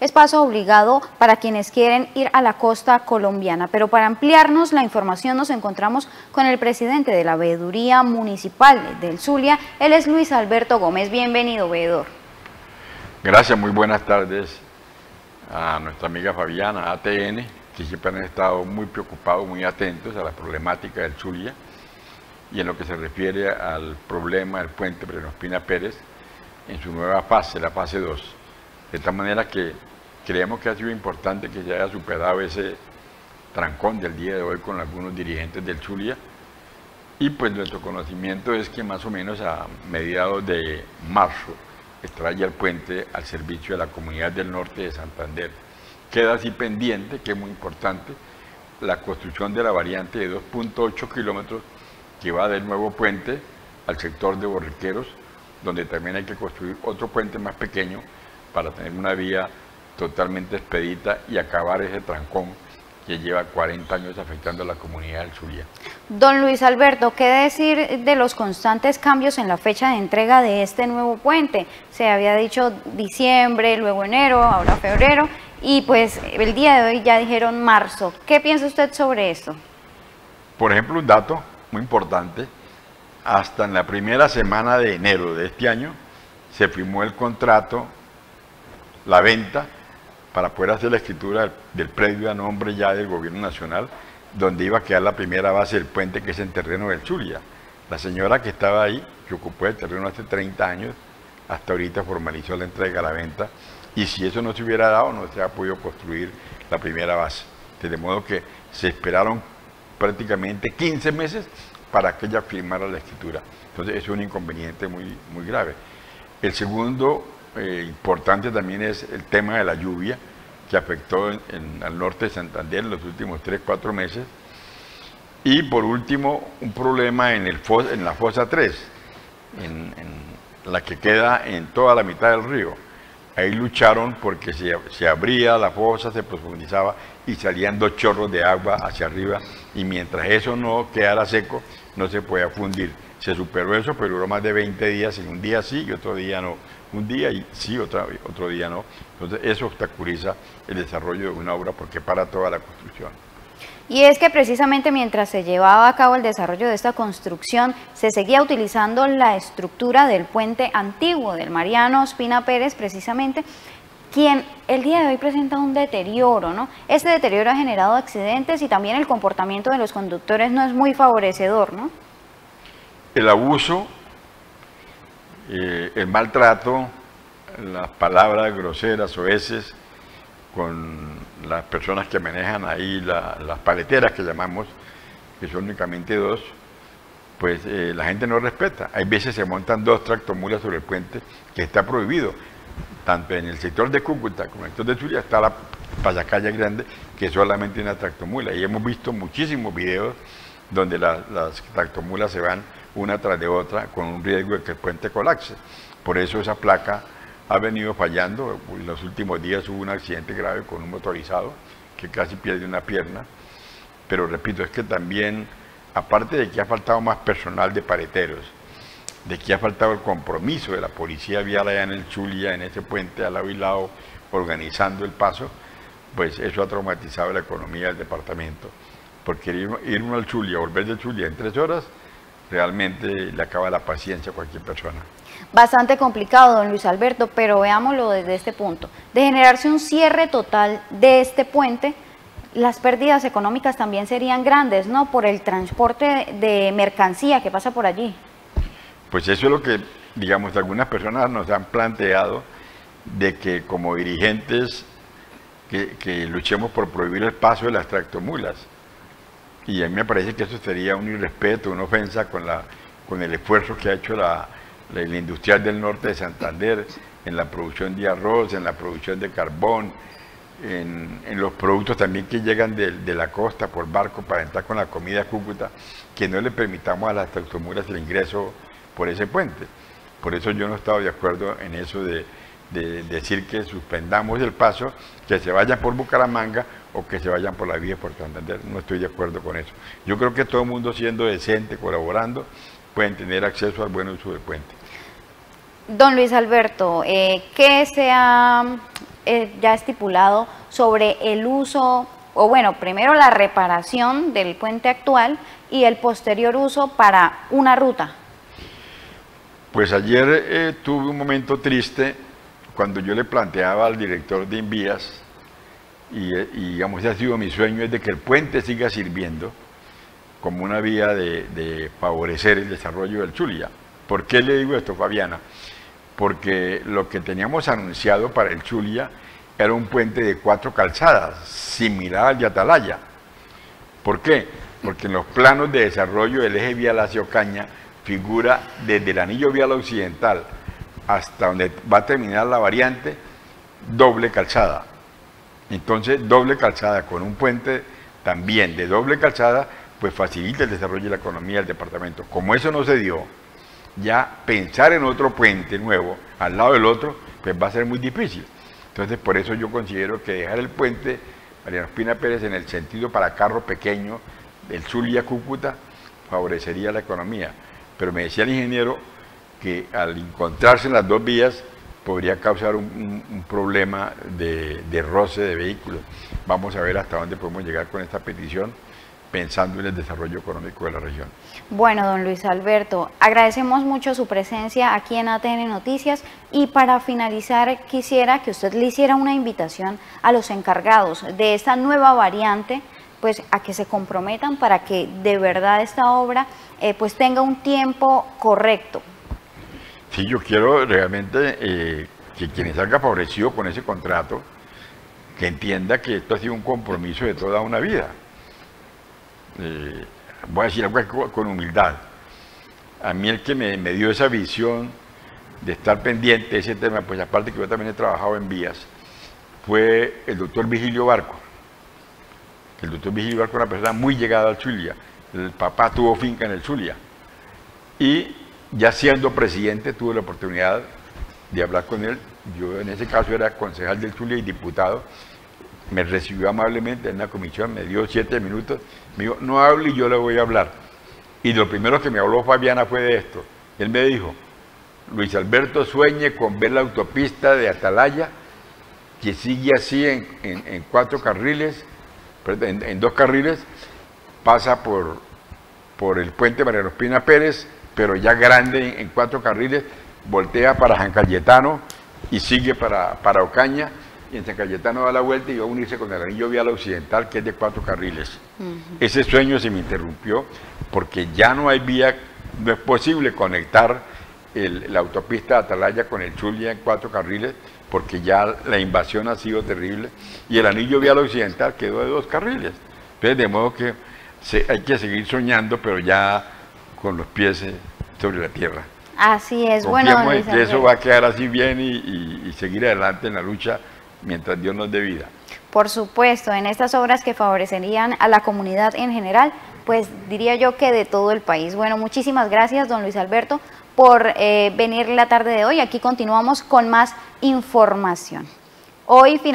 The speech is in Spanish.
es paso obligado para quienes quieren ir a la costa colombiana. Pero para ampliarnos la información nos encontramos con el presidente de la veeduría municipal del Zulia, él es Luis Alberto Gómez. Bienvenido, veedor. Gracias, muy buenas tardes a nuestra amiga Fabiana, ATN, que siempre han estado muy preocupados, muy atentos a la problemática del Zulia y en lo que se refiere al problema del puente Mariano Ospina Pérez en su nueva fase, la fase 2. De tal manera que creemos que ha sido importante que se haya superado ese trancón del día de hoy con algunos dirigentes del Zulia, y pues nuestro conocimiento es que más o menos a mediados de marzo estará ya el puente al servicio de la comunidad del norte de Santander. Queda así pendiente, que es muy importante, la construcción de la variante de 2.8 kilómetros que va del nuevo puente al sector de Borrequeros, donde también hay que construir otro puente más pequeño para tener una vía totalmente expedita y acabar ese trancón que lleva 40 años afectando a la comunidad del Zulia. Don Luis Alberto, ¿qué decir de los constantes cambios en la fecha de entrega de este nuevo puente? Se había dicho diciembre, luego enero, ahora febrero, y pues el día de hoy ya dijeron marzo. ¿Qué piensa usted sobre esto? Por ejemplo, un dato muy importante, hasta en la primera semana de enero de este año se firmó el contrato, la venta, para poder hacer la escritura del predio a nombre ya del gobierno nacional, donde iba a quedar la primera base del puente, que es en terreno del Zulia. La señora que estaba ahí, que ocupó el terreno hace 30 años, hasta ahorita formalizó la entrega, la venta, y si eso no se hubiera dado, no se ha podido construir la primera base. De modo que se esperaron prácticamente 15 meses para que ella firmara la escritura. Entonces, es un inconveniente muy, muy grave. El segundo importante también es el tema de la lluvia, que afectó al norte de Santander en los últimos 3-4 meses. Y por último, un problema en la fosa 3, en la que queda en toda la mitad del río. Ahí lucharon porque se abría la fosa, se profundizaba y salían dos chorros de agua hacia arriba, y mientras eso no quedara seco, no se podía fundir. Se superó eso, pero duró más de 20 días, en un día sí y otro día no. Un día y sí, otro día no. Entonces, eso obstaculiza el desarrollo de una obra porque para toda la construcción. Y es que precisamente mientras se llevaba a cabo el desarrollo de esta construcción, se seguía utilizando la estructura del puente antiguo del Mariano Ospina Pérez, precisamente, quien el día de hoy presenta un deterioro, ¿no? Este deterioro ha generado accidentes y también el comportamiento de los conductores no es muy favorecedor, ¿no? El abuso, el maltrato, las palabras groseras o veces con las personas que manejan ahí las paleteras que llamamos, que son únicamente dos, pues la gente no respeta. Hay veces se montan dos tractomulas sobre el puente, que está prohibido. Tanto en el sector de Cúcuta como en el sector de Zulia está la pasacalla grande, que solamente tiene una tractomula, y hemos visto muchísimos videos donde las tractomulas se van una tras de otra con un riesgo de que el puente colapse. Por eso esa placa ha venido fallando. En los últimos días hubo un accidente grave con un motorizado que casi pierde una pierna, pero repito, es que también, aparte de que ha faltado más personal de paleteros, de que ha faltado el compromiso de la policía vial allá en el Zulia, en ese puente al lado y lado, organizando el paso, pues eso ha traumatizado la economía del departamento, porque ir uno al Zulia, volver del Zulia en 3 horas, realmente le acaba la paciencia a cualquier persona. Bastante complicado, don Luis Alberto, pero veámoslo desde este punto. De generarse un cierre total de este puente, las pérdidas económicas también serían grandes, ¿no? Por el transporte de mercancía que pasa por allí. Pues eso es lo que, digamos, algunas personas nos han planteado, de que como dirigentes que luchemos por prohibir el paso de las tractomulas. Y a mí me parece que eso sería un irrespeto, una ofensa con el esfuerzo que ha hecho la industrial del norte de Santander en la producción de arroz, en la producción de carbón, en los productos también que llegan de la costa por barco para entrar con la comida a Cúcuta, que no le permitamos a las tractomulas el ingreso por ese puente. Por eso yo no estaba de acuerdo en eso de decir que suspendamos el paso, que se vayan por Bucaramanga o que se vayan por la vía por Santander. No estoy de acuerdo con eso. Yo creo que todo el mundo, siendo decente, colaborando, pueden tener acceso al buen uso del puente. Don Luis Alberto, ¿qué se ha ya estipulado sobre el uso, o bueno, primero la reparación del puente actual y el posterior uso para una ruta? Pues ayer tuve un momento triste cuando yo le planteaba al director de Invías, y digamos ese ha sido mi sueño, es de que el puente siga sirviendo como una vía de favorecer el desarrollo del Zulia. ¿Por qué le digo esto, Fabiana? Porque lo que teníamos anunciado para el Zulia era un puente de 4 calzadas, similar al de Atalaya. ¿Por qué? Porque en los planos de desarrollo del eje vial hacia Ocaña figura desde el anillo vial occidental hasta donde va a terminar la variante, doble calzada. Entonces, doble calzada con un puente también de doble calzada, pues facilita el desarrollo de la economía del departamento. Como eso no se dio, ya pensar en otro puente nuevo al lado del otro, pues va a ser muy difícil. Entonces, por eso yo considero que dejar el puente Mariano Ospina Pérez en el sentido para carro pequeño del Zulia Cúcuta favorecería la economía. Pero me decía el ingeniero que al encontrarse en las dos vías podría causar un problema de roce de vehículos. Vamos a ver hasta dónde podemos llegar con esta petición, pensando en el desarrollo económico de la región. Bueno, don Luis Alberto, agradecemos mucho su presencia aquí en ATN Noticias, y para finalizar quisiera que usted le hiciera una invitación a los encargados de esta nueva variante, pues a que se comprometan para que de verdad esta obra pues tenga un tiempo correcto. Sí, yo quiero realmente que quien salga favorecido con ese contrato, que entienda que esto ha sido un compromiso de toda una vida. Voy a decir algo con humildad. A mí el que me dio esa visión de estar pendiente de ese tema, pues aparte que yo también he trabajado en vías, fue el doctor Virgilio Barco. El doctor Virgilio Barco era una persona muy llegada al Zulia. El papá tuvo finca en el Zulia. Y ya siendo presidente tuve la oportunidad de hablar con él. Yo en ese caso era concejal del Zulia y diputado. Me recibió amablemente en una comisión, me dio 7 minutos, me dijo, no hable y yo le voy a hablar. Y lo primero que me habló Fabiana fue de esto. Él me dijo, Luis Alberto, sueñe con ver la autopista de Atalaya, que sigue así en 4 carriles, en 2 carriles, pasa por el puente Mariano Ospina Pérez, pero ya grande en 4 carriles, voltea para San Cayetano y sigue para Ocaña, y en San Cayetano da la vuelta y va a unirse con el anillo vial occidental, que es de 4 carriles. Ese sueño se me interrumpió porque ya no hay vía, no es posible conectar la autopista de Atalaya con el Zulia en 4 carriles, porque ya la invasión ha sido terrible y el anillo vial occidental quedó de 2 carriles. Entonces, de modo que hay que seguir soñando, pero ya con los pies sobre la tierra. Así es. Confiemos, bueno, que eso va a quedar así bien y seguir adelante en la lucha mientras Dios nos dé vida. Por supuesto, en estas obras que favorecerían a la comunidad en general, pues diría yo que de todo el país. Bueno, muchísimas gracias, don Luis Alberto, por venir la tarde de hoy. Aquí continuamos con más información. Hoy